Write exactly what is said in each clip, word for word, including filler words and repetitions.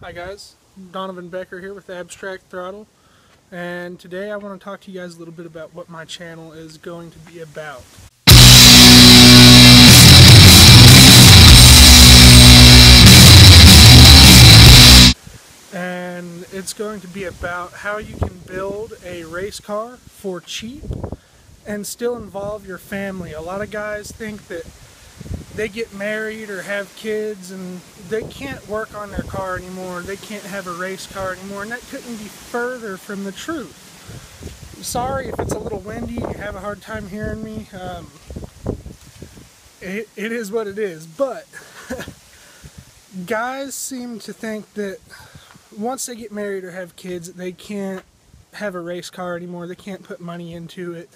Hi guys, Donovan Becker here with Abstract Throttle, and today I want to talk to you guys a little bit about what my channel is going to be about. And it's going to be about how you can build a race car for cheap and still involve your family. A lot of guys think that they get married or have kids and they can't work on their car anymore, they can't have a race car anymore, and that couldn't be further from the truth. I'm sorry if it's a little windy, you have a hard time hearing me, um, it, it is what it is, but guys seem to think that once they get married or have kids they can't have a race car anymore, they can't put money into it.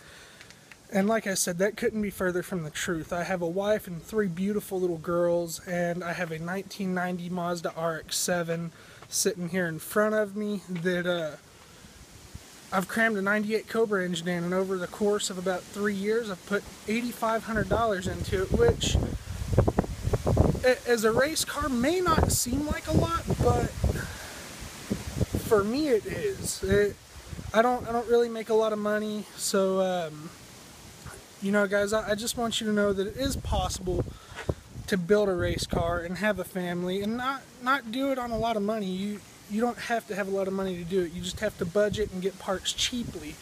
And like I said, that couldn't be further from the truth. I have a wife and three beautiful little girls, and I have a nineteen ninety Mazda R X seven sitting here in front of me that uh, I've crammed a ninety-eight Cobra engine in, and over the course of about three years, I've put eighty-five hundred dollars into it, which as a race car may not seem like a lot, but for me it is. It, I don't, I don't really make a lot of money, so... Um, You know guys, I just want you to know that it is possible to build a race car and have a family and not not do it on a lot of money. You you don't have to have a lot of money to do it. You just have to budget and get parts cheaply.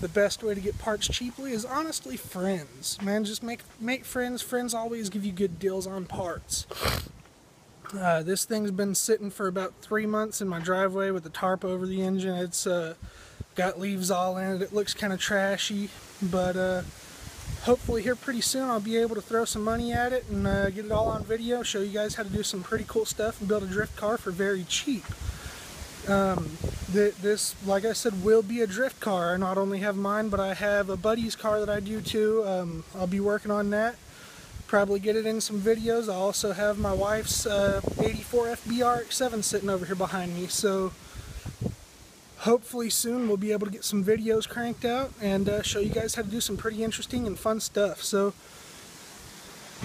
The best way to get parts cheaply is honestly friends. Man, just make make friends. Friends always give you good deals on parts. Uh, this thing's been sitting for about three months in my driveway with a tarp over the engine. It's uh, got leaves all in it. It looks kind of trashy, but uh, hopefully here pretty soon I'll be able to throw some money at it and uh, get it all on video, show you guys how to do some pretty cool stuff and build a drift car for very cheap. Um, th this, like I said, will be a drift car. I not only have mine, but I have a buddy's car that I do too. Um, I'll be working on that. Probably get it in some videos. I also have my wife's uh, eighty-four F B R X seven sitting over here behind me, so hopefully soon we'll be able to get some videos cranked out and uh, show you guys how to do some pretty interesting and fun stuff. So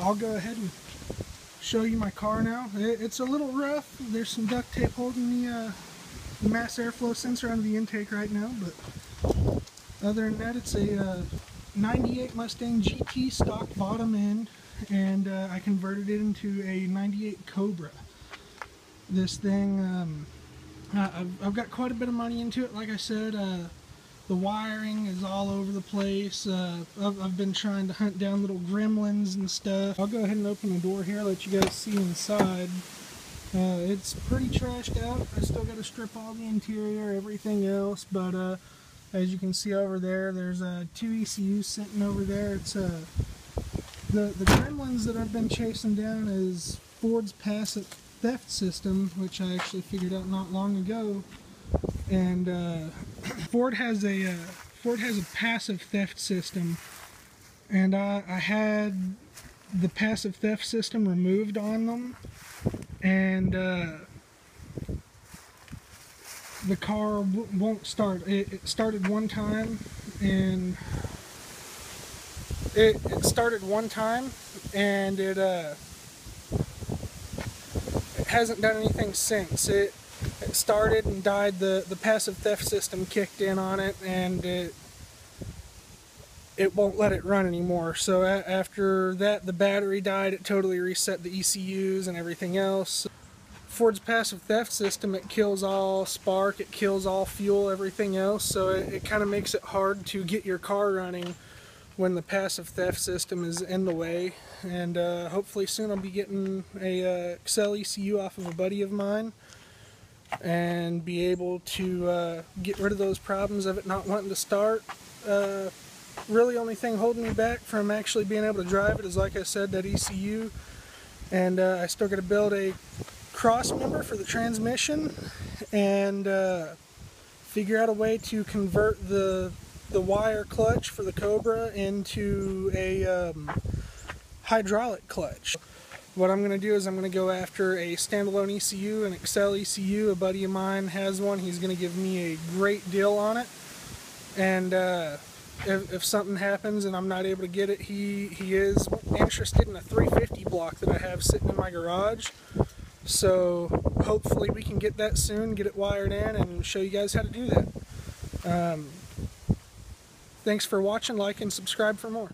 I'll go ahead and show you my car now. It's a little rough. There's some duct tape holding the, uh, the mass airflow sensor under the intake right now, but other than that, it's a uh, ninety-eight Mustang G T stock bottom end, and uh, I converted it into a ninety-eight Cobra. This thing... Um, Uh, I've, I've got quite a bit of money into it. Like I said, uh, the wiring is all over the place. Uh, I've, I've been trying to hunt down little gremlins and stuff. I'll go ahead and open the door here, let you guys see inside. Uh, it's pretty trashed out. I still got to strip all the interior, everything else, but uh, as you can see over there, there's uh, two E C Us sitting over there. It's uh, the, the gremlins that I've been chasing down is Ford's passive theft system, which I actually figured out not long ago, and uh, Ford has a uh, Ford has a passive theft system, and uh, I had the passive theft system removed on them, and uh, the car w won't start. It, it started one time, and it, it started one time, and it. Uh, hasn't done anything since. It, it started and died. The, the passive theft system kicked in on it, and it, it won't let it run anymore. So a, after that, the battery died. It totally reset the E C Us and everything else. Ford's passive theft system, it kills all spark, it kills all fuel, everything else. So it, it kind of makes it hard to get your car running when the passive theft system is in the way, and uh, hopefully soon I'll be getting a uh, Excel E C U off of a buddy of mine and be able to uh, get rid of those problems of it not wanting to start. Uh, really only thing holding me back from actually being able to drive it is, like I said, that E C U, and uh, I still got to build a cross member for the transmission and uh, figure out a way to convert the the wire clutch for the Cobra into a um, hydraulic clutch. What I'm going to do is I'm going to go after a standalone E C U, an Excel E C U. A buddy of mine has one. He's going to give me a great deal on it, and uh, if, if something happens and I'm not able to get it, he, he is interested in a three fifty block that I have sitting in my garage. So hopefully we can get that soon, get it wired in, and show you guys how to do that. Um, thanks for watching, like, and subscribe for more.